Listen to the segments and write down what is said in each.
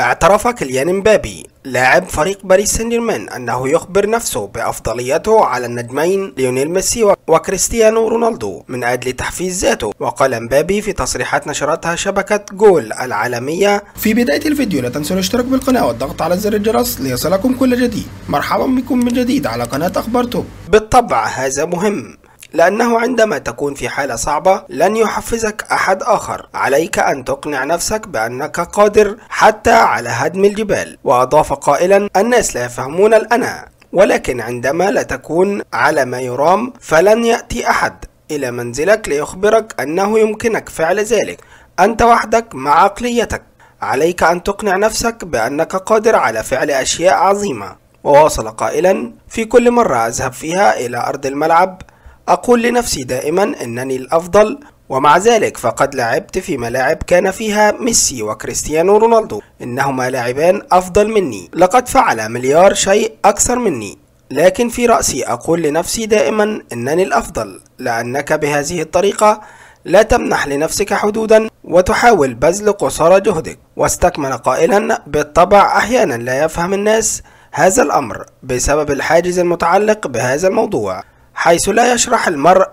اعترف كليان مبابي لاعب فريق باريس سان جيرمان أنه يخبر نفسه بأفضليته على النجمين ليونيل ميسي وكريستيانو رونالدو من أجل تحفيز ذاته. وقال مبابي في تصريحات نشرتها شبكة جول العالمية: في بداية الفيديو لا تنسوا الاشتراك بالقناة والضغط على زر الجرس ليصلكم كل جديد. مرحبا بكم من جديد على قناة أخبار توب. بالطبع هذا مهم، لأنه عندما تكون في حالة صعبة لن يحفزك أحد آخر، عليك أن تقنع نفسك بأنك قادر حتى على هدم الجبال. وأضاف قائلا: الناس لا يفهمون الأنا، ولكن عندما لا تكون على ما يرام فلن يأتي أحد إلى منزلك ليخبرك أنه يمكنك فعل ذلك، أنت وحدك مع عقليتك. عليك أن تقنع نفسك بأنك قادر على فعل أشياء عظيمة. وواصل قائلا: في كل مرة أذهب فيها إلى أرض الملعب أقول لنفسي دائما أنني الأفضل، ومع ذلك فقد لعبت في ملاعب كان فيها ميسي وكريستيانو رونالدو، إنهما لاعبان أفضل مني، لقد فعل مليار شيء أكثر مني، لكن في رأسي أقول لنفسي دائما أنني الأفضل. لأنك بهذه الطريقة لا تمنح لنفسك حدودا وتحاول بذل قصارى جهدك. واستكمل قائلا: بالطبع أحيانا لا يفهم الناس هذا الأمر بسبب الحاجز المتعلق بهذا الموضوع، حيث لا يشرح المرء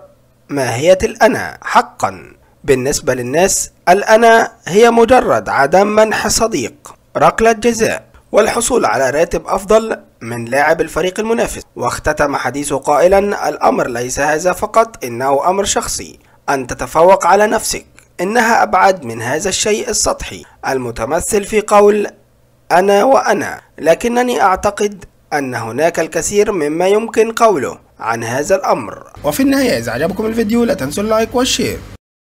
ماهية الأنا حقا. بالنسبة للناس الأنا هي مجرد عدم منح صديق ركلة جزاء والحصول على راتب أفضل من لاعب الفريق المنافس. واختتم حديثه قائلا: الأمر ليس هذا فقط، إنه أمر شخصي، أن تتفوق على نفسك، إنها أبعد من هذا الشيء السطحي المتمثل في قول أنا وأنا، لكنني أعتقد أن هناك الكثير مما يمكن قوله عن هذا الأمر. وفي النهاية إذا أعجبكم الفيديو لا تنسوا اللايك والشير.